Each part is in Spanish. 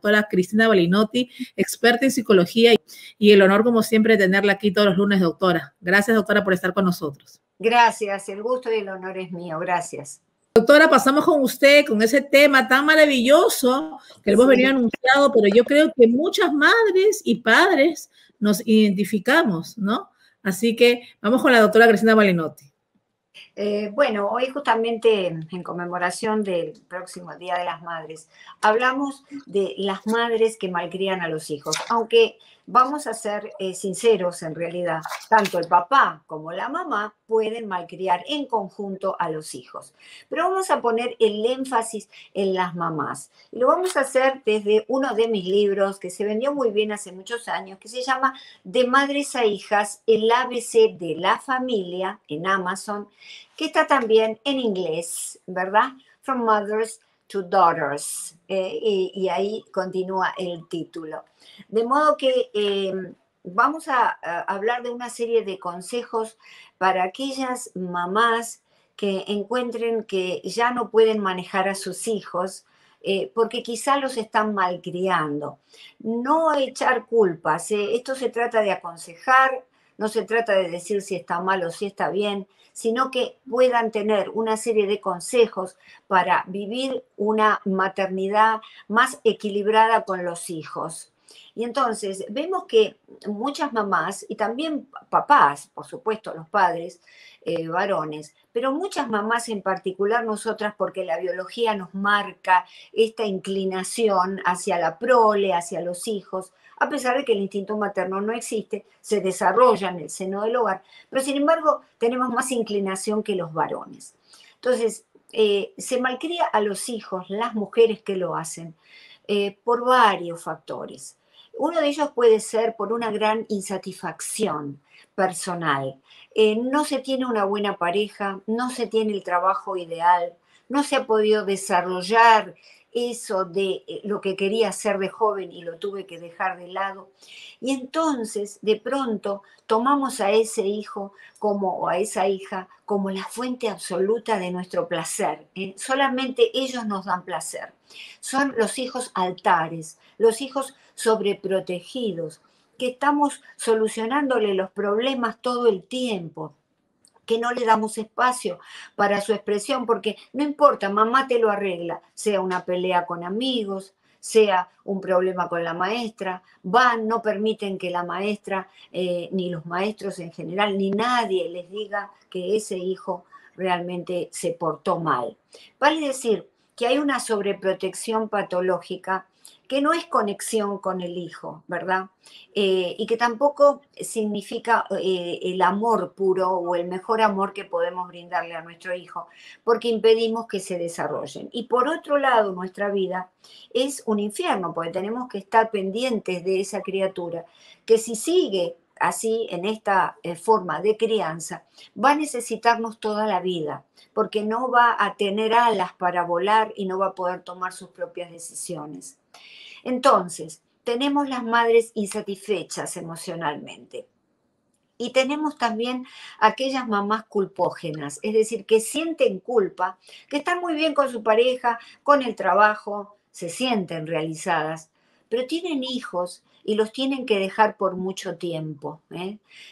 doctora Cristina Balinotti, experta en psicología, y el honor, como siempre, de tenerla aquí todos los lunes, doctora. Gracias, doctora, por estar con nosotros. Gracias, el gusto y el honor es mío, gracias. Doctora, pasamos con usted, con ese tema tan maravilloso que hemos venido anunciado, pero yo creo que muchas madres y padres nos identificamos, ¿no? Así que vamos con la doctora Cristina Balinotti. Bueno, hoy justamente en conmemoración del próximo Día de las Madres, hablamos de las madres que malcrían a los hijos, aunque vamos a ser sinceros en realidad, tanto el papá como la mamá pueden malcriar en conjunto a los hijos. Pero vamos a poner el énfasis en las mamás. Y lo vamos a hacer desde uno de mis libros que se vendió muy bien hace muchos años, que se llama De Madres a Hijas, el ABC de la Familia, en Amazon, que está también en inglés, ¿verdad? From Mothers to Daughters. Y ahí continúa el título. De modo que vamos a hablar de una serie de consejos para aquellas mamás que encuentren que ya no pueden manejar a sus hijos porque quizá los están malcriando. No echar culpas, esto se trata de aconsejar, no se trata de decir si está mal o si está bien, sino que puedan tener una serie de consejos para vivir una maternidad más equilibrada con los hijos. Y entonces vemos que muchas mamás y también papás, por supuesto los padres varones, pero muchas mamás en particular nosotras, porque la biología nos marca esta inclinación hacia la prole, hacia los hijos, a pesar de que el instinto materno no existe, se desarrolla en el seno del hogar, pero sin embargo tenemos más inclinación que los varones. Entonces se malcría a los hijos, las mujeres que lo hacen, por varios factores. Uno de ellos puede ser por una gran insatisfacción personal. No se tiene una buena pareja, no se tiene el trabajo ideal, no se ha podido desarrollar eso de lo que quería hacer de joven y lo tuve que dejar de lado. Y entonces, de pronto, tomamos a ese hijo o a esa hija como la fuente absoluta de nuestro placer. Solamente ellos nos dan placer. Son los hijos altares, los hijos sobreprotegidos, que estamos solucionándole los problemas todo el tiempo, que no le damos espacio para su expresión, porque no importa, mamá te lo arregla, sea una pelea con amigos, sea un problema con la maestra, no permiten que la maestra, ni los maestros en general, ni nadie les diga que ese hijo realmente se portó mal. Vale decir que hay una sobreprotección patológica que no es conexión con el hijo, ¿verdad? Y que tampoco significa el amor puro o el mejor amor que podemos brindarle a nuestro hijo, porque impedimos que se desarrollen. Y por otro lado, nuestra vida es un infierno, porque tenemos que estar pendientes de esa criatura, que si sigue así, en esta forma de crianza, va a necesitarnos toda la vida, porque no va a tener alas para volar y no va a poder tomar sus propias decisiones. Entonces, tenemos las madres insatisfechas emocionalmente. Y tenemos también aquellas mamás culpógenas, es decir, que sienten culpa, que están muy bien con su pareja, con el trabajo, se sienten realizadas, pero tienen hijos y los tienen que dejar por mucho tiempo,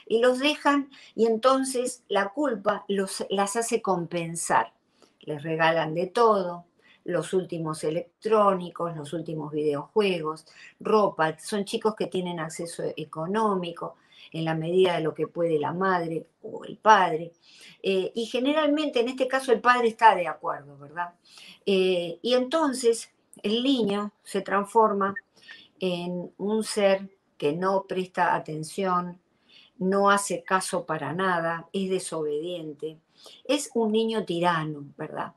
y los dejan, y entonces la culpa las hace compensar. Les regalan de todo, los últimos electrónicos, los últimos videojuegos, ropa. Son chicos que tienen acceso económico en la medida de lo que puede la madre o el padre. Y generalmente, en este caso, el padre está de acuerdo, ¿verdad? Y entonces el niño se transforma en un ser que no presta atención, no hace caso para nada, es desobediente. Es un niño tirano, ¿verdad?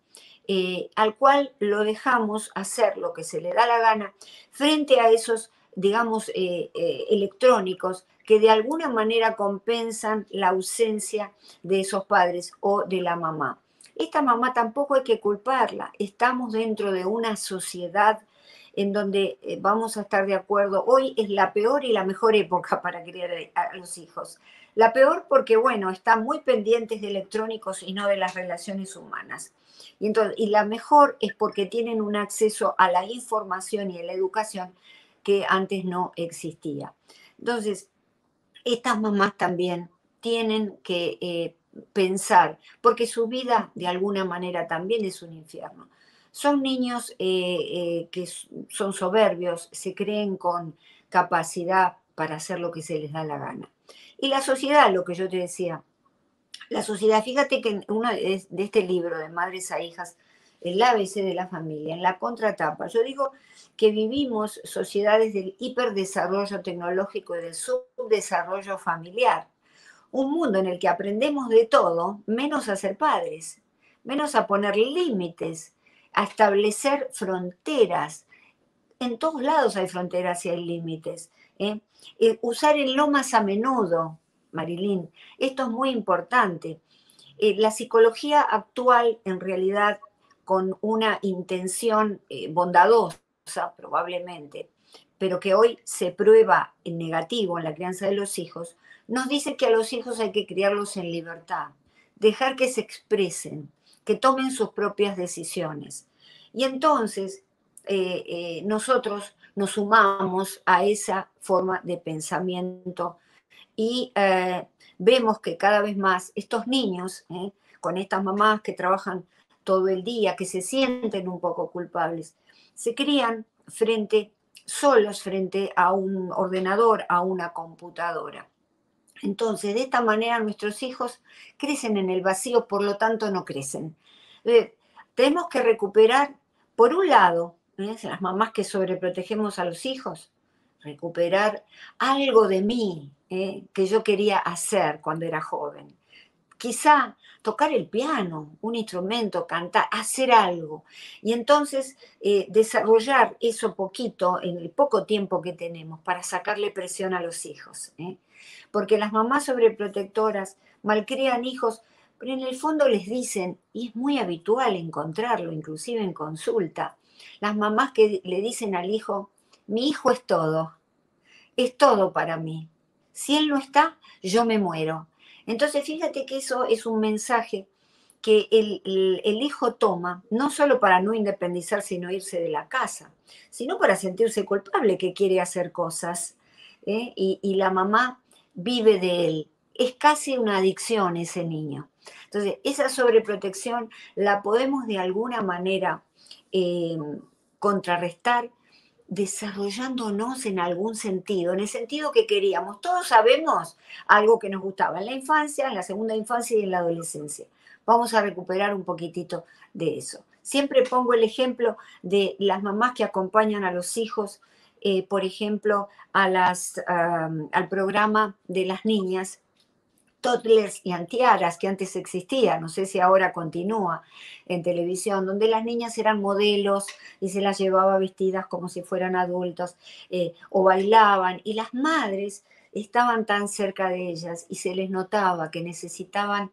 Al cual lo dejamos hacer lo que se le da la gana frente a esos, digamos, electrónicos que de alguna manera compensan la ausencia de esos padres o de la mamá. Esta mamá tampoco hay que culparla. Estamos dentro de una sociedad en donde vamos a estar de acuerdo. Hoy es la peor y la mejor época para criar a los hijos. La peor porque, bueno, están muy pendientes de electrónicos y no de las relaciones humanas. Y, entonces, y la mejor es porque tienen un acceso a la información y a la educación que antes no existía. Entonces, estas mamás también tienen que pensar, porque su vida de alguna manera también es un infierno. Son niños que son soberbios, se creen con capacidad para hacer lo que se les da la gana. Y la sociedad, lo que yo te decía, la sociedad, fíjate que en uno de este libro de Madres a Hijas, el ABC de la familia, en la contratapa, yo digo que vivimos sociedades del hiperdesarrollo tecnológico y del subdesarrollo familiar. Un mundo en el que aprendemos de todo, menos a ser padres, menos a poner límites, a establecer fronteras. En todos lados hay fronteras y hay límites. Usar el lo más a menudo, Marilyn, esto es muy importante. La psicología actual, en realidad, con una intención bondadosa probablemente, pero que hoy se prueba en negativo en la crianza de los hijos, nos dice que a los hijos hay que criarlos en libertad, dejar que se expresen, que tomen sus propias decisiones. Y entonces nosotros nos sumamos a esa forma de pensamiento y vemos que cada vez más estos niños, con estas mamás que trabajan todo el día, que se sienten un poco culpables, se crían solos frente a un ordenador, a una computadora. Entonces, de esta manera nuestros hijos crecen en el vacío, por lo tanto no crecen. Tenemos que recuperar, por un lado, las mamás que sobreprotegemos a los hijos, recuperar algo de mí que yo quería hacer cuando era joven. Quizá tocar el piano, un instrumento, cantar, hacer algo. Y entonces desarrollar eso poquito, en el poco tiempo que tenemos, para sacarle presión a los hijos. Porque las mamás sobreprotectoras malcrean hijos, pero en el fondo les dicen, y es muy habitual encontrarlo, inclusive en consulta, las mamás que le dicen al hijo, mi hijo es todo para mí. Si él no está, yo me muero. Entonces, fíjate que eso es un mensaje que el hijo toma, no solo para no independizarse, sino irse de la casa, sino para sentirse culpable que quiere hacer cosas. Y la mamá vive de él. Es casi una adicción ese niño. Entonces, esa sobreprotección la podemos de alguna manera contrarrestar desarrollándonos en algún sentido, en el sentido que queríamos. Todos sabemos algo que nos gustaba en la infancia, en la segunda infancia y en la adolescencia. Vamos a recuperar un poquitito de eso. Siempre pongo el ejemplo de las mamás que acompañan a los hijos, por ejemplo, al programa de las niñas Toddlers y Antiaras, que antes existía, no sé si ahora continúa en televisión, donde las niñas eran modelos y se las llevaba vestidas como si fueran adultos, o bailaban, y las madres estaban tan cerca de ellas y se les notaba que necesitaban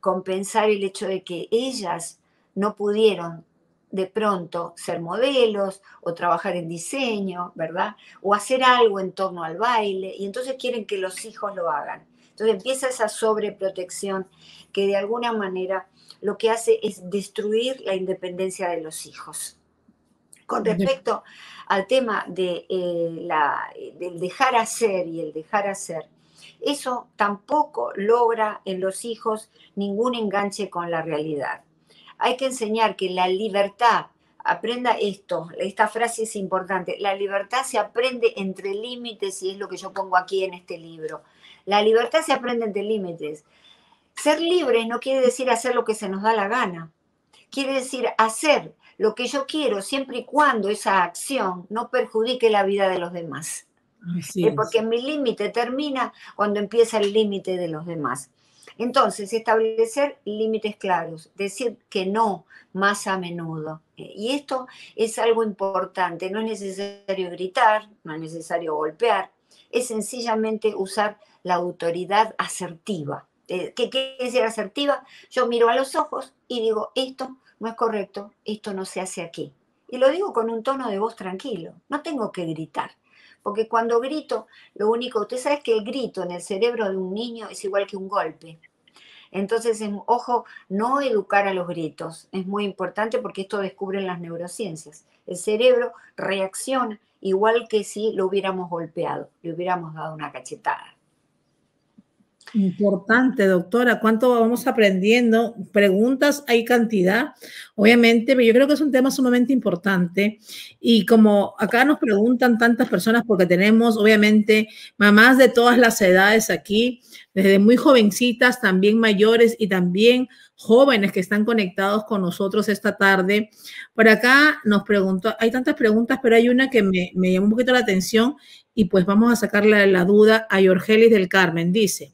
compensar el hecho de que ellas no pudieron de pronto ser modelos o trabajar en diseño, ¿verdad? O hacer algo en torno al baile, y entonces quieren que los hijos lo hagan. Entonces empieza esa sobreprotección que de alguna manera lo que hace es destruir la independencia de los hijos. Con respecto al tema de, del dejar hacer y el dejar hacer, eso tampoco logra en los hijos ningún enganche con la realidad. Hay que enseñar que la libertad, aprenda esto, esta frase es importante, la libertad se aprende entre límites, y es lo que yo pongo aquí en este libro. La libertad se aprende entre límites. Ser libres no quiere decir hacer lo que se nos da la gana. Quiere decir hacer lo que yo quiero siempre y cuando esa acción no perjudique la vida de los demás. Así es. Porque mi límite termina cuando empieza el límite de los demás. Entonces, establecer límites claros, decir que no más a menudo. Y esto es algo importante. No es necesario gritar, no es necesario golpear. Es sencillamente usar la autoridad asertiva. ¿Qué quiere decir asertiva? Yo miro a los ojos y digo, esto no es correcto, esto no se hace aquí. Y lo digo con un tono de voz tranquilo. No tengo que gritar, Porque cuando grito, lo único, usted sabe que el grito en el cerebro de un niño es igual que un golpe. Entonces, ojo, no educar a los gritos. Es muy importante porque esto descubren las neurociencias. El cerebro reacciona igual que si lo hubiéramos golpeado, le hubiéramos dado una cachetada. Importante, doctora. ¿Cuánto vamos aprendiendo? Preguntas, hay cantidad. Obviamente, pero yo creo que es un tema sumamente importante. Y como acá nos preguntan tantas personas, porque tenemos, obviamente, mamás de todas las edades aquí, desde muy jovencitas, también mayores y también jóvenes que están conectados con nosotros esta tarde. Por acá nos preguntó, hay tantas preguntas, pero hay una que me llamó un poquito la atención y pues vamos a sacarle la duda a Yorgelis del Carmen. Dice,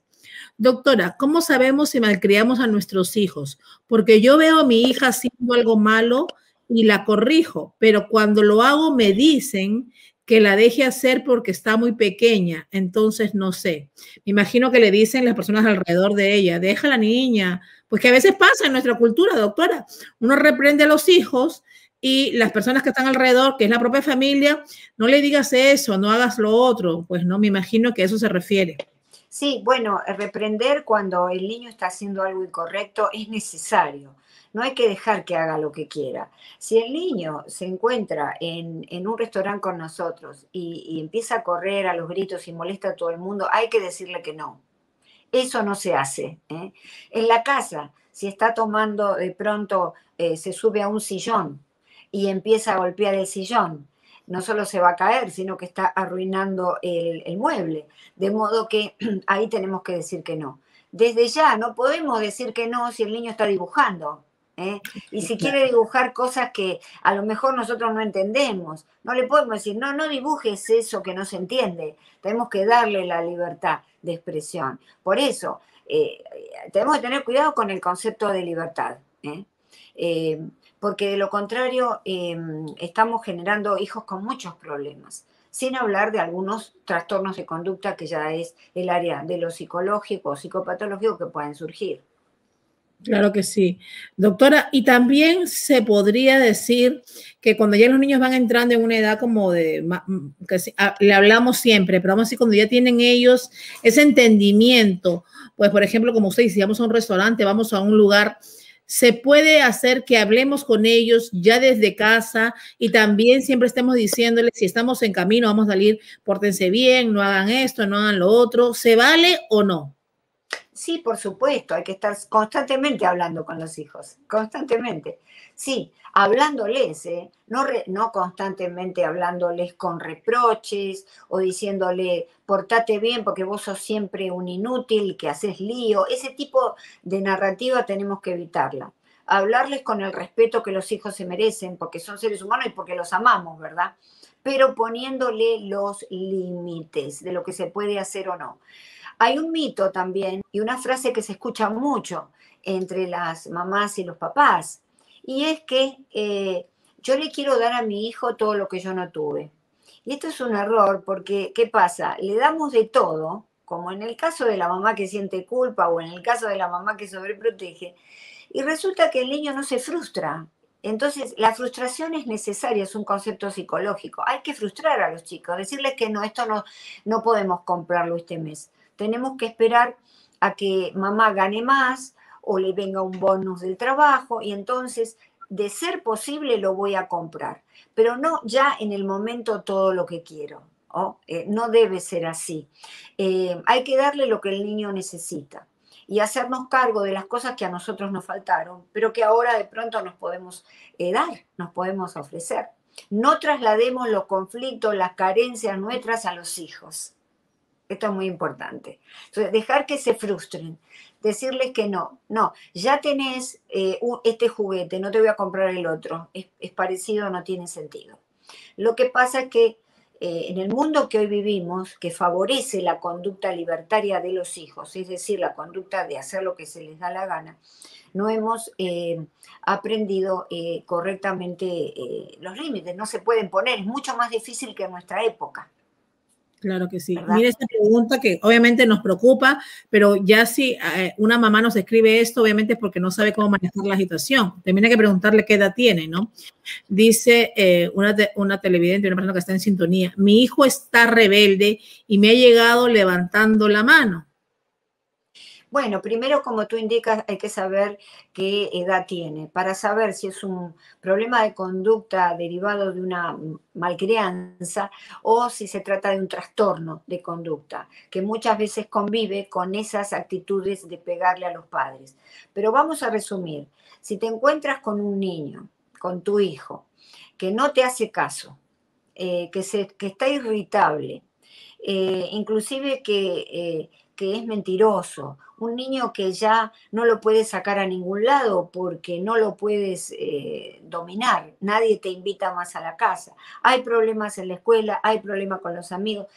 doctora, ¿cómo sabemos si malcriamos a nuestros hijos? Porque yo veo a mi hija haciendo algo malo y la corrijo, pero cuando lo hago me dicen que la deje hacer porque está muy pequeña, entonces no sé. Me imagino que le dicen las personas alrededor de ella, deja a la niña, pues que a veces pasa en nuestra cultura, doctora. Uno reprende a los hijos y las personas que están alrededor, que es la propia familia, no le digas eso, no hagas lo otro, pues no, me imagino que a eso se refiere. Sí, bueno, reprender cuando el niño está haciendo algo incorrecto es necesario. No hay que dejar que haga lo que quiera. Si el niño se encuentra en un restaurante con nosotros y empieza a correr a los gritos y molesta a todo el mundo, hay que decirle que no. Eso no se hace, ¿eh? En la casa, si está tomando, de pronto se sube a un sillón y empieza a golpear el sillón, no solo se va a caer, sino que está arruinando el mueble. De modo que ahí tenemos que decir que no. Desde ya no podemos decir que no si el niño está dibujando. ¿Eh? Y si quiere dibujar cosas que a lo mejor nosotros no entendemos, no le podemos decir, no, no dibujes eso que no se entiende. Tenemos que darle la libertad de expresión. Por eso, tenemos que tener cuidado con el concepto de libertad, ¿eh? Porque de lo contrario, estamos generando hijos con muchos problemas, sin hablar de algunos trastornos de conducta que ya es el área de lo psicológico o psicopatológico que pueden surgir. Claro que sí. Doctora, y también se podría decir que cuando ya los niños van entrando en una edad como de, le hablamos siempre, pero vamos a decir cuando ya tienen ellos ese entendimiento, pues por ejemplo, como usted dice, si vamos a un restaurante, vamos a un lugar, se puede hacer que hablemos con ellos ya desde casa y también siempre estemos diciéndoles si estamos en camino, vamos a salir, pórtense bien, no hagan esto, no hagan lo otro, ¿se vale o no? Sí, por supuesto, hay que estar constantemente hablando con los hijos, constantemente. Sí, hablándoles, ¿eh? No constantemente hablándoles con reproches o diciéndole, portate bien porque vos sos siempre un inútil, que haces lío. Ese tipo de narrativa tenemos que evitarla. Hablarles con el respeto que los hijos se merecen, porque son seres humanos y porque los amamos, ¿verdad? Pero poniéndole los límites de lo que se puede hacer o no. Hay un mito también y una frase que se escucha mucho entre las mamás y los papás, y es que yo le quiero dar a mi hijo todo lo que yo no tuve. Y esto es un error porque, ¿qué pasa? Le damos de todo, como en el caso de la mamá que siente culpa o en el caso de la mamá que sobreprotege, y resulta que el niño no se frustra. Entonces, la frustración es necesaria, es un concepto psicológico. Hay que frustrar a los chicos, decirles que no, esto no podemos comprarlo este mes. Tenemos que esperar a que mamá gane más o le venga un bonus del trabajo y entonces, de ser posible, lo voy a comprar. Pero no ya en el momento todo lo que quiero. ¿Oh? No debe ser así. Hay que darle lo que el niño necesita y hacernos cargo de las cosas que a nosotros nos faltaron, pero que ahora de pronto nos podemos dar, nos podemos ofrecer. No traslademos los conflictos, las carencias nuestras a los hijos. Esto es muy importante. Entonces, dejar que se frustren, decirles que no, no, ya tenés este juguete, no te voy a comprar el otro, es parecido, no tiene sentido. Lo que pasa es que en el mundo que hoy vivimos, que favorece la conducta libertaria de los hijos, es decir, la conducta de hacer lo que se les da la gana, no hemos aprendido correctamente los límites, no se pueden poner, es mucho más difícil que en nuestra época. Claro que sí. ¿Verdad? Mira esta pregunta que obviamente nos preocupa, pero ya si una mamá nos escribe esto, obviamente es porque no sabe cómo manejar la situación. También hay que preguntarle qué edad tiene, ¿no? Dice una televidente, una persona que está en sintonía, mi hijo está rebelde y me ha llegado levantando la mano. Bueno, primero, como tú indicas, hay que saber qué edad tiene. Para saber si es un problema de conducta derivado de una malcrianza o si se trata de un trastorno de conducta, que muchas veces convive con esas actitudes de pegarle a los padres. Pero vamos a resumir. Si te encuentras con un niño, con tu hijo, que no te hace caso, que está irritable, inclusive que es mentiroso, un niño que ya no lo puedes sacar a ningún lado porque no lo puedes dominar, nadie te invita más a la casa, hay problemas en la escuela, hay problemas con los amigos,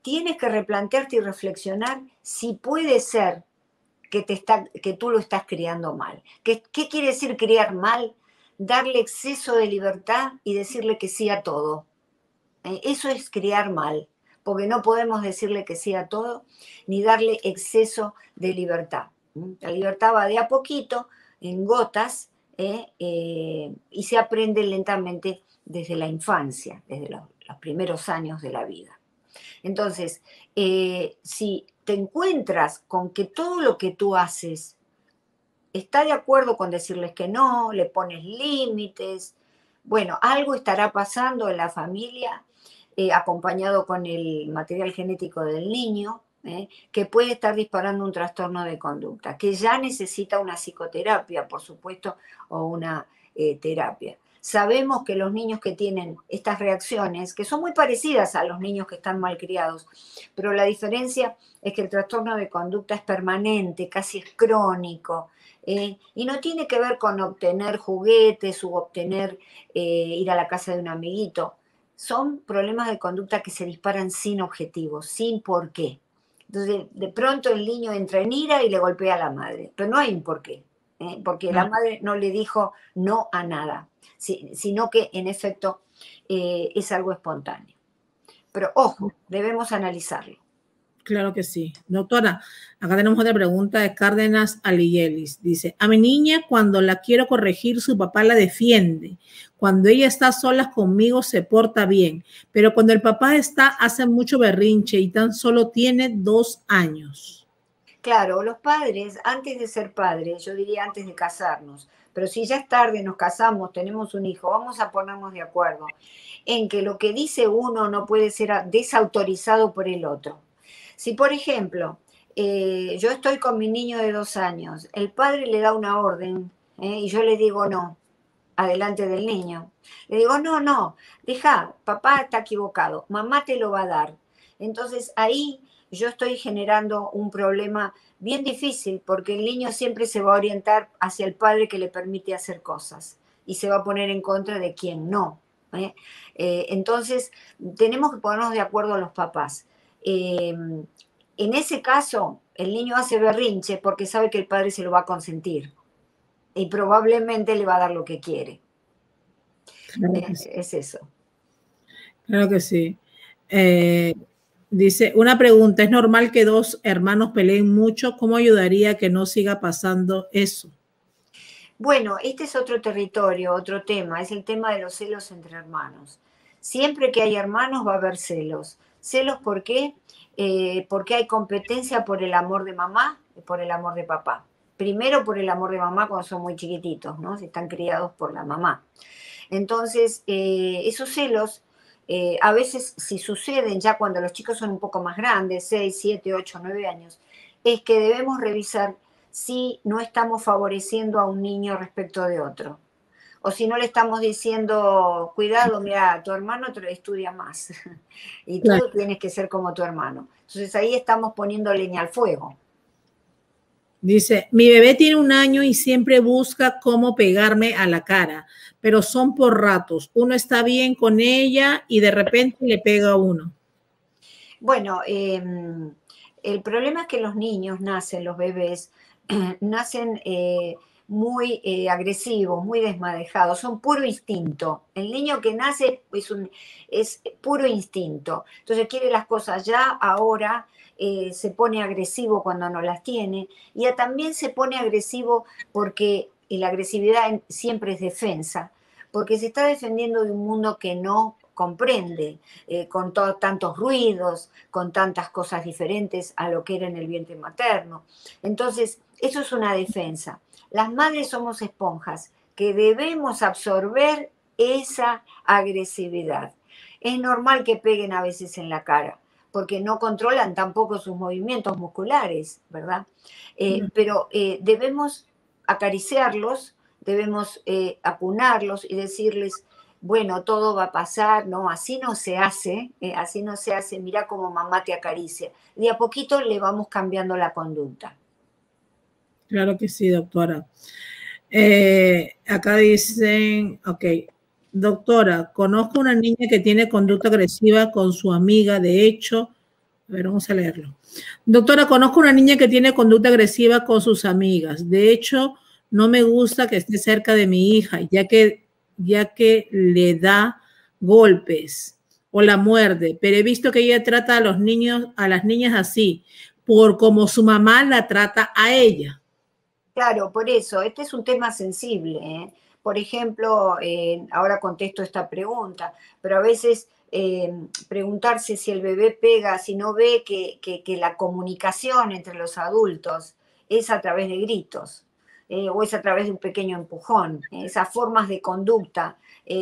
tienes que replantearte y reflexionar si puede ser que tú lo estás criando mal. ¿Qué quiere decir criar mal? Darle exceso de libertad y decirle que sí a todo. Eso es criar mal, porque no podemos decirle que sí a todo, ni darle exceso de libertad. La libertad va de a poquito, en gotas, y se aprende lentamente desde la infancia, desde los primeros años de la vida. Entonces, si te encuentras con que todo lo que tú haces está de acuerdo con decirles que no, le pones límites, bueno, algo estará pasando en la familia, acompañado con el material genético del niño, que puede estar disparando un trastorno de conducta, que ya necesita una psicoterapia, por supuesto, o una terapia. Sabemos que los niños que tienen estas reacciones, que son muy parecidas a los niños que están malcriados, pero la diferencia es que el trastorno de conducta es permanente, casi es crónico, y no tiene que ver con obtener juguetes u obtener ir a la casa de un amiguito. Son problemas de conducta que se disparan sin objetivo, sin por qué. Entonces, de pronto el niño entra en ira y le golpea a la madre. Pero no hay un por qué, porque la madre no le dijo no a nada, sino que, en efecto, es algo espontáneo. Pero, ojo, debemos analizarlo. Claro que sí. Doctora, acá tenemos otra pregunta de Cárdenas Aliyelis. Dice, a mi niña cuando la quiero corregir, su papá la defiende. Cuando ella está sola conmigo se porta bien, pero cuando el papá está hace mucho berrinche y tan solo tiene 2 años. Claro, los padres, antes de ser padres, yo diría antes de casarnos, pero si ya es tarde, nos casamos, tenemos un hijo, vamos a ponernos de acuerdo en que lo que dice uno no puede ser desautorizado por el otro. Si, por ejemplo, yo estoy con mi niño de 2 años, el padre le da una orden y yo le digo no, adelante del niño. Le digo, no, no, deja, papá está equivocado, mamá te lo va a dar. Entonces ahí yo estoy generando un problema bien difícil porque el niño siempre se va a orientar hacia el padre que le permite hacer cosas y se va a poner en contra de quien no. Entonces tenemos que ponernos de acuerdo a los papás. En ese caso, el niño hace berrinche porque sabe que el padre se lo va a consentir y probablemente le va a dar lo que quiere. Claro que sí. Es eso. Claro que sí. Dice, una pregunta, ¿es normal que 2 hermanos peleen mucho? ¿Cómo ayudaría que no siga pasando eso? Bueno, este es otro territorio, otro tema. Es el tema de los celos entre hermanos. Siempre que hay hermanos va a haber celos. ¿Celos por qué? Porque hay competencia por el amor de mamá y por el amor de papá. Primero por el amor de mamá cuando son muy chiquititos, ¿no? Si están criados por la mamá. Entonces, esos celos, a veces si suceden ya cuando los chicos son un poco más grandes, 6, 7, 8, 9 años, es que debemos revisar si no estamos favoreciendo a un niño respecto de otro. O si no le estamos diciendo, cuidado, mira, tu hermano te estudia más y tú claro. Tienes que ser como tu hermano. Entonces ahí estamos poniendo leña al fuego. Dice, mi bebé tiene 1 año y siempre busca cómo pegarme a la cara, pero son por ratos. Uno está bien con ella y de repente le pega a uno. Bueno, el problema es que los niños nacen, los bebés, nacen muy agresivo, muy desmadejado, son puro instinto. El niño que nace es puro instinto. Entonces quiere las cosas ya, ahora, se pone agresivo cuando no las tiene, y también se pone agresivo porque la agresividad siempre es defensa, porque se está defendiendo de un mundo que no comprende, con tantos ruidos, con tantas cosas diferentes a lo que era en el vientre materno. Entonces, eso es una defensa. Las madres somos esponjas que debemos absorber esa agresividad. Es normal que peguen a veces en la cara, porque no controlan tampoco sus movimientos musculares, ¿verdad? Pero debemos acariciarlos, debemos apunarlos y decirles, bueno, todo va a pasar, no, así no se hace, mirá cómo mamá te acaricia. De a poquito le vamos cambiando la conducta. Claro que sí, doctora. Acá dicen, ok, doctora, conozco una niña que tiene conducta agresiva con su amiga, de hecho, a ver, vamos a leerlo. Doctora, conozco una niña que tiene conducta agresiva con sus amigas, de hecho, no me gusta que esté cerca de mi hija, ya que le da golpes o la muerde, pero he visto que ella trata a los niños, a las niñas así, por como su mamá la trata a ella. Claro, por eso, este es un tema sensible, ¿eh? Por ejemplo, ahora contesto esta pregunta, pero a veces preguntarse si el bebé pega, si no ve que la comunicación entre los adultos es a través de gritos, o es a través de un pequeño empujón, esas formas de conducta,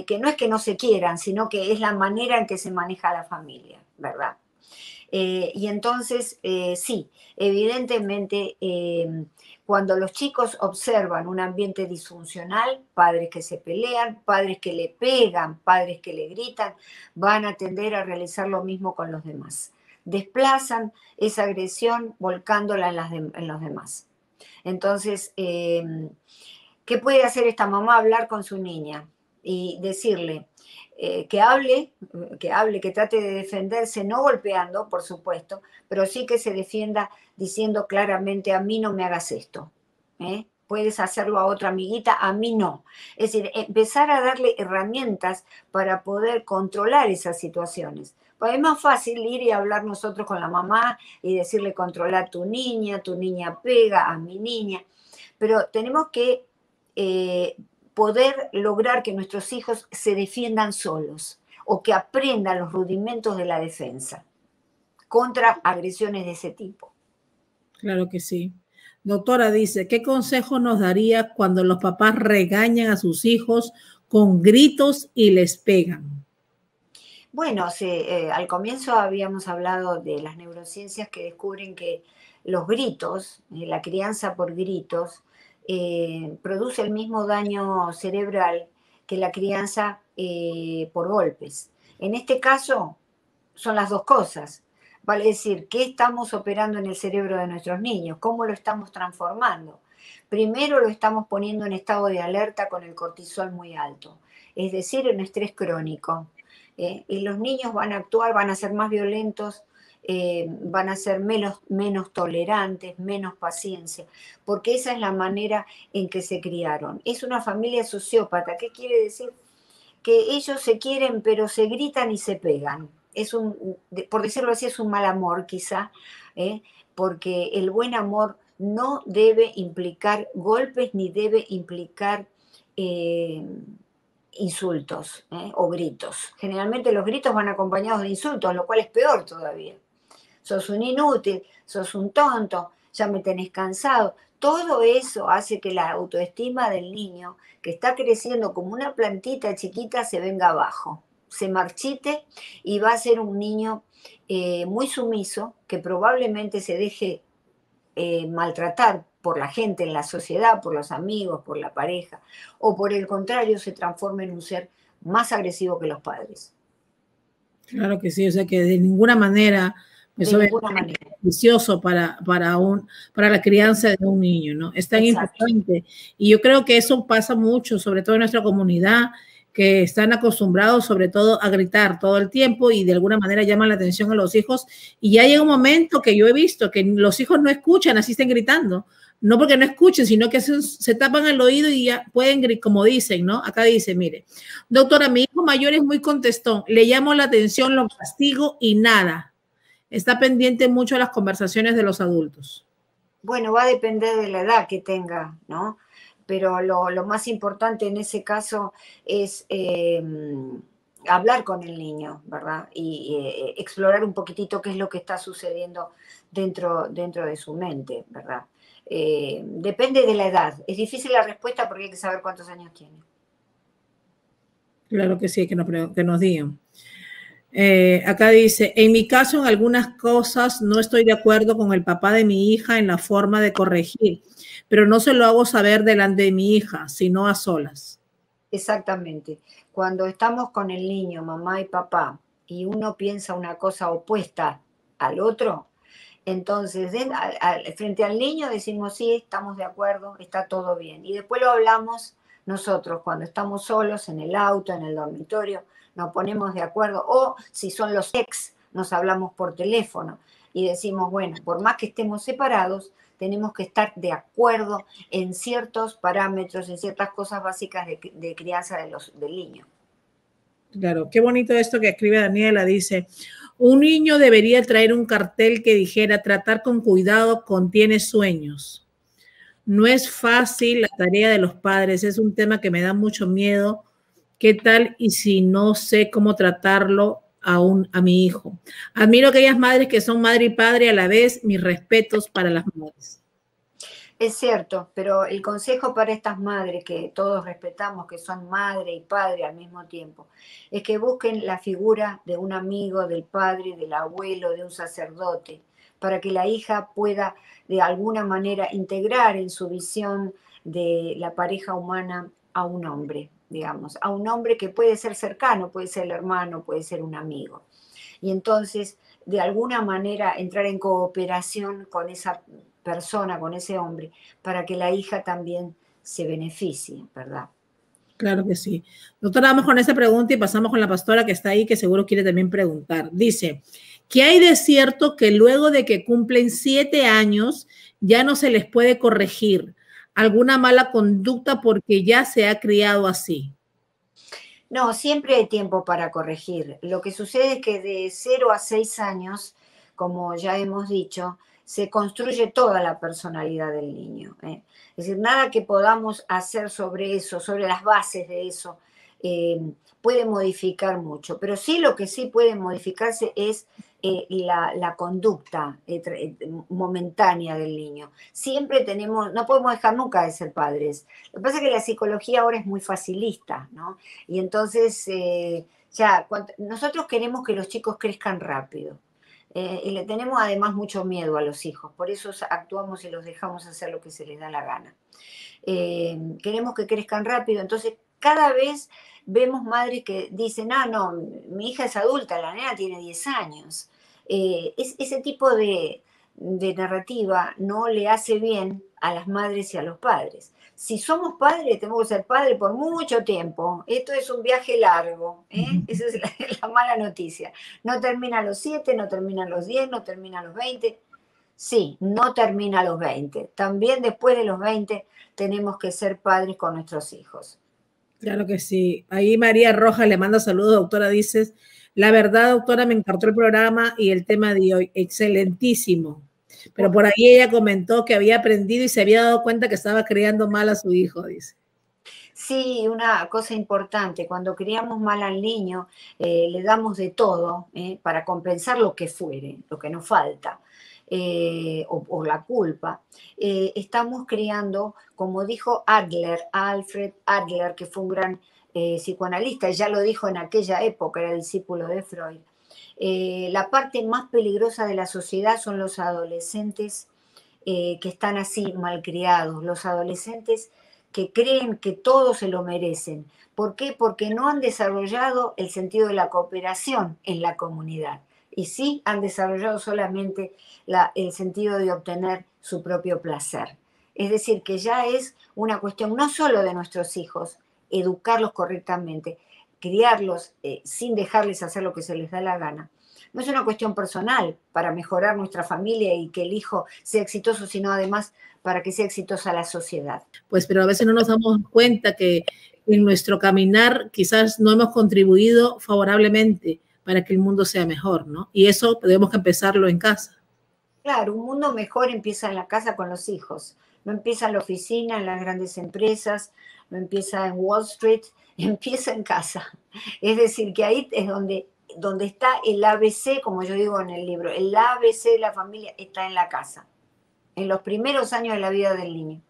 que no es que no se quieran, sino que es la manera en que se maneja la familia, ¿verdad? Y entonces, sí, evidentemente, cuando los chicos observan un ambiente disfuncional, padres que se pelean, padres que le pegan, padres que le gritan, van a tender a realizar lo mismo con los demás. Desplazan esa agresión volcándola en los demás. Entonces, ¿qué puede hacer esta mamá? Hablar con su niña y decirle, que trate de defenderse, no golpeando, por supuesto, pero sí que se defienda diciendo claramente, a mí no me hagas esto, ¿eh? Puedes hacerlo a otra amiguita, a mí no. Es decir, empezar a darle herramientas para poder controlar esas situaciones. Pues es más fácil ir y hablar nosotros con la mamá y decirle, controla a tu niña pega, a mi niña, pero tenemos que poder lograr que nuestros hijos se defiendan solos o que aprendan los rudimentos de la defensa contra agresiones de ese tipo. Claro que sí. Doctora, dice, ¿qué consejo nos daría cuando los papás regañan a sus hijos con gritos y les pegan? Bueno, al comienzo habíamos hablado de las neurociencias que descubren que los gritos, la crianza por gritos, produce el mismo daño cerebral que la crianza por golpes. En este caso son las dos cosas, vale decir, ¿qué estamos operando en el cerebro de nuestros niños? ¿Cómo lo estamos transformando? Primero lo estamos poniendo en estado de alerta con el cortisol muy alto, es decir, en estrés crónico. Y los niños van a actuar, van a ser más violentos, van a ser menos tolerantes, menos paciencia, porque esa es la manera en que se criaron. Es una familia sociópata. ¿Qué quiere decir? Que ellos se quieren, pero se gritan y se pegan. Es un, por decirlo así, es un mal amor quizá, porque el buen amor no debe implicar golpes ni debe implicar insultos o gritos. Generalmente los gritos van acompañados de insultos, lo cual es peor todavía. Sos un inútil, sos un tonto, ya me tenés cansado. Todo eso hace que la autoestima del niño, que está creciendo como una plantita chiquita, se venga abajo, se marchite y va a ser un niño muy sumiso, que probablemente se deje maltratar por la gente, en la sociedad, por los amigos, por la pareja, o por el contrario se transforma en un ser más agresivo que los padres. Claro que sí, o sea que de ninguna manera... Eso es beneficioso para la crianza de un niño, ¿no? Es tan importante. Y yo creo que eso pasa mucho, sobre todo en nuestra comunidad, que están acostumbrados sobre todo a gritar todo el tiempo y de alguna manera llaman la atención a los hijos. Y ya llega un momento que yo he visto que los hijos no escuchan, así estén gritando. No porque no escuchen, sino que se tapan el oído y ya pueden, como dicen, ¿no? Acá dice, mire, doctora, mi hijo mayor es muy contestón, le llamo la atención, lo castigo y nada. Está pendiente mucho de las conversaciones de los adultos. Bueno, va a depender de la edad que tenga, ¿no? Pero lo más importante en ese caso es hablar con el niño, ¿verdad? Y explorar un poquitito qué es lo que está sucediendo dentro de su mente, ¿verdad? Depende de la edad. Es difícil la respuesta porque hay que saber cuántos años tiene. Claro que sí, que nos digan. Acá dice, en mi caso en algunas cosas no estoy de acuerdo con el papá de mi hija en la forma de corregir, pero no se lo hago saber delante de mi hija, sino a solas. Exactamente. Cuando estamos con el niño, mamá y papá, y uno piensa una cosa opuesta al otro, entonces, frente al niño decimos, sí, estamos de acuerdo, está todo bien. Y después lo hablamos nosotros, cuando estamos solos, en el auto, en el dormitorio, nos ponemos de acuerdo. O si son los ex, nos hablamos por teléfono y decimos, bueno, por más que estemos separados, tenemos que estar de acuerdo en ciertos parámetros, en ciertas cosas básicas de crianza del niño. Claro, qué bonito esto que escribe Daniela, dice... Un niño debería traer un cartel que dijera tratar con cuidado contiene sueños. No es fácil la tarea de los padres, es un tema que me da mucho miedo. ¿Qué tal y si no sé cómo tratarlo a mi hijo? Admiro aquellas madres que son madre y padre a la vez, mis respetos para las madres. Es cierto, pero el consejo para estas madres que todos respetamos, que son madre y padre al mismo tiempo, es que busquen la figura de un amigo, del padre, del abuelo, de un sacerdote, para que la hija pueda de alguna manera integrar en su visión de la pareja humana a un hombre, digamos, a un hombre que puede ser cercano, puede ser el hermano, puede ser un amigo. Y entonces, de alguna manera, entrar en cooperación con esa persona, con ese hombre, para que la hija también se beneficie, ¿verdad? Claro que sí. Doctora, vamos con esta pregunta y pasamos con la pastora que está ahí, que seguro quiere también preguntar. Dice, ¿qué hay de cierto que luego de que cumplen 7 años ya no se les puede corregir alguna mala conducta porque ya se ha criado así? No, siempre hay tiempo para corregir. Lo que sucede es que de 0 a 6 años, como ya hemos dicho, se construye toda la personalidad del niño, ¿eh? Es decir, nada que podamos hacer sobre eso, sobre las bases de eso, puede modificar mucho. Pero sí, lo que sí puede modificarse es la conducta momentánea del niño. Siempre tenemos, no podemos dejar nunca de ser padres. Lo que pasa es que la psicología ahora es muy facilista, ¿no? Y entonces, ya, nosotros queremos que los chicos crezcan rápido. Y le tenemos además mucho miedo a los hijos, por eso actuamos y los dejamos hacer lo que se les da la gana. Queremos que crezcan rápido, entonces cada vez vemos madres que dicen, ah, no, mi hija es adulta, la nena tiene 10 años. Ese tipo de narrativa no le hace bien a las madres y a los padres. Si somos padres, tenemos que ser padres por mucho tiempo. Esto es un viaje largo, ¿eh? Esa es la mala noticia. No termina a los 7, no termina a los 10, no termina a los 20. Sí, no termina a los 20. También después de los 20 tenemos que ser padres con nuestros hijos. Claro que sí. Ahí María Rojas le manda saludos, doctora. Dices, la verdad, doctora, me encantó el programa y el tema de hoy. Excelentísimo. Pero por ahí ella comentó que había aprendido y se había dado cuenta que estaba criando mal a su hijo, dice. Sí, una cosa importante, cuando criamos mal al niño, le damos de todo para compensar lo que fuere, lo que nos falta, o la culpa. Estamos criando, como dijo Adler, Alfred Adler, que fue un gran psicoanalista, ya lo dijo en aquella época, era discípulo de Freud. La parte más peligrosa de la sociedad son los adolescentes que están así malcriados, los adolescentes que creen que todos se lo merecen. ¿Por qué? Porque no han desarrollado el sentido de la cooperación en la comunidad y sí han desarrollado solamente el sentido de obtener su propio placer. Es decir, que ya es una cuestión no solo de nuestros hijos, educarlos correctamente, criarlos sin dejarles hacer lo que se les da la gana, No es una cuestión personal para mejorar nuestra familia y que el hijo sea exitoso, sino además para que sea exitosa la sociedad. Pues pero a veces no nos damos cuenta que en nuestro caminar quizás no hemos contribuido favorablemente para que el mundo sea mejor, ¿no? Y eso tenemos que empezarlo en casa. Claro, un mundo mejor empieza en la casa con los hijos. No empieza en la oficina, en las grandes empresas, no empieza en Wall Street, empieza en casa. Es decir, que ahí es donde está el ABC, como yo digo en el libro, el ABC de la familia está en la casa, en los primeros años de la vida del niño.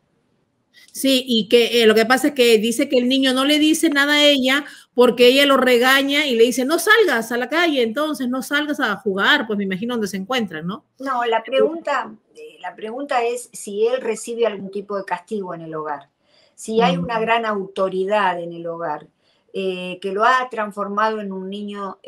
Sí, y que lo que pasa es que dice que el niño no le dice nada a ella porque ella lo regaña y le dice no salgas a la calle, entonces no salgas a jugar, pues me imagino dónde se encuentran, ¿no? No, la pregunta es si él recibe algún tipo de castigo en el hogar, si hay una gran autoridad en el hogar que lo ha transformado en un niño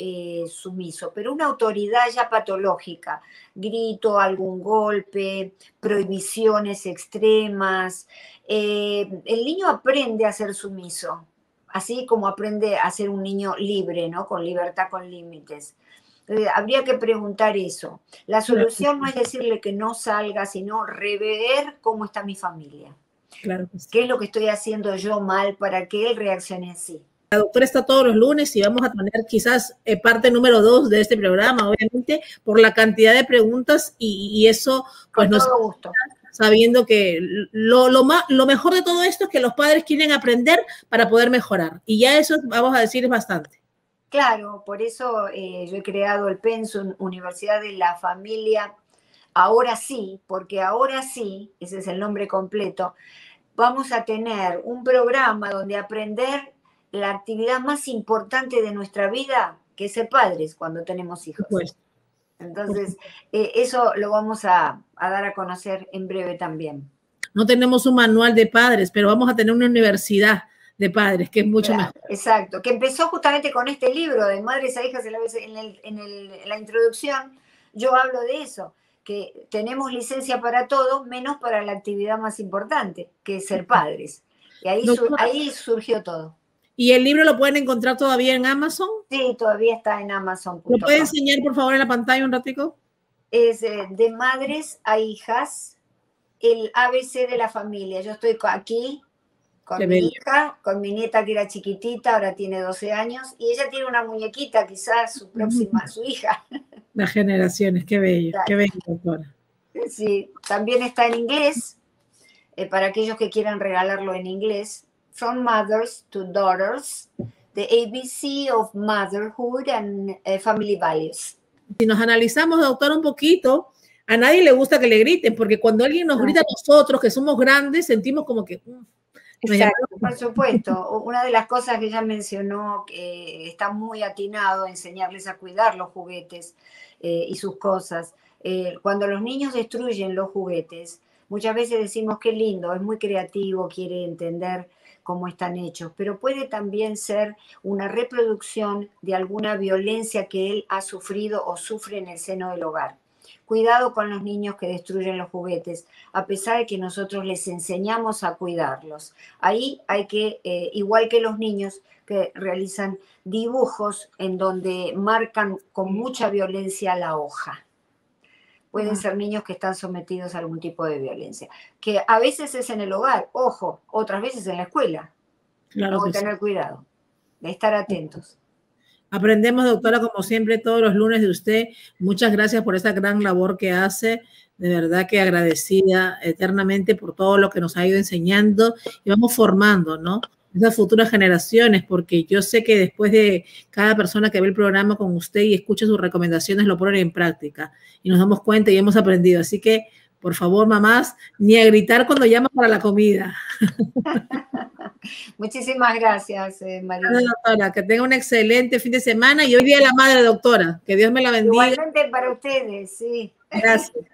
sumiso, pero una autoridad ya patológica, grito, algún golpe, prohibiciones extremas. El niño aprende a ser sumiso, así como aprende a ser un niño libre, ¿no? Con libertad, con límites. Habría que preguntar eso. La solución no es decirle que no salga, sino rever cómo está mi familia. Claro que sí. ¿Qué es lo que estoy haciendo yo mal para que él reaccione así? La doctora está todos los lunes y vamos a tener quizás parte número 2 de este programa, obviamente, por la cantidad de preguntas y eso pues nos gusta, sabiendo que lo mejor de todo esto es que los padres quieren aprender para poder mejorar. Y ya eso, vamos a decir, es bastante. Claro, por eso yo he creado el Pensum Universidad de la Familia Ahora Sí, porque ahora sí, ese es el nombre completo, vamos a tener un programa donde aprender la actividad más importante de nuestra vida, que es ser padres cuando tenemos hijos. Entonces, eso lo vamos a dar a conocer en breve también. No tenemos un manual de padres, pero vamos a tener una universidad de padres, que es mucho más. Exacto, que empezó justamente con este libro, De Madres a Hijas, en la introducción, yo hablo de eso, que tenemos licencia para todo, menos para la actividad más importante, que es ser padres. Y ahí, ahí surgió todo. ¿Y el libro lo pueden encontrar todavía en Amazon? Sí, todavía está en Amazon. ¿Lo puede enseñar, por favor, en la pantalla un ratico? Es De Madres a Hijas, el ABC de la familia. Yo estoy aquí con mi hija, con mi nieta que era chiquitita, ahora tiene 12 años, y ella tiene una muñequita, quizás su próxima, su hija. Las generaciones, qué bello, claro. Qué bello, doctora. Sí, también está en inglés, para aquellos que quieran regalarlo en inglés. From Mothers to Daughters, the ABC of Motherhood and Family Values. Si nos analizamos, doctora, un poquito, a nadie le gusta que le griten, porque cuando alguien nos grita a nosotros, que somos grandes, sentimos como que... Exacto, por supuesto. Una de las cosas que ella mencionó, que está muy atinado, enseñarles a cuidar los juguetes y sus cosas. Cuando los niños destruyen los juguetes, muchas veces decimos qué lindo, es muy creativo, quiere entender cómo están hechos, pero puede también ser una reproducción de alguna violencia que él ha sufrido o sufre en el seno del hogar. Cuidado con los niños que destruyen los juguetes, a pesar de que nosotros les enseñamos a cuidarlos. Ahí hay que, igual que los niños que realizan dibujos en donde marcan con mucha violencia la hoja. Pueden ser niños que están sometidos a algún tipo de violencia, que a veces es en el hogar, ojo, otras veces en la escuela. Claro, hay que tener cuidado, de estar atentos. Aprendemos, doctora, como siempre, todos los lunes de usted. Muchas gracias por esta gran labor que hace. De verdad que agradecida eternamente por todo lo que nos ha ido enseñando y vamos formando, ¿no? Esas futuras generaciones, porque yo sé que después de cada persona que ve el programa con usted y escucha sus recomendaciones, lo ponen en práctica y nos damos cuenta y hemos aprendido. Así que, por favor, mamás, ni a gritar cuando llaman para la comida. Muchísimas gracias, María. Doctora, que tenga un excelente fin de semana y hoy día la madre, doctora. Que Dios me la bendiga. Igualmente para ustedes, sí. Gracias.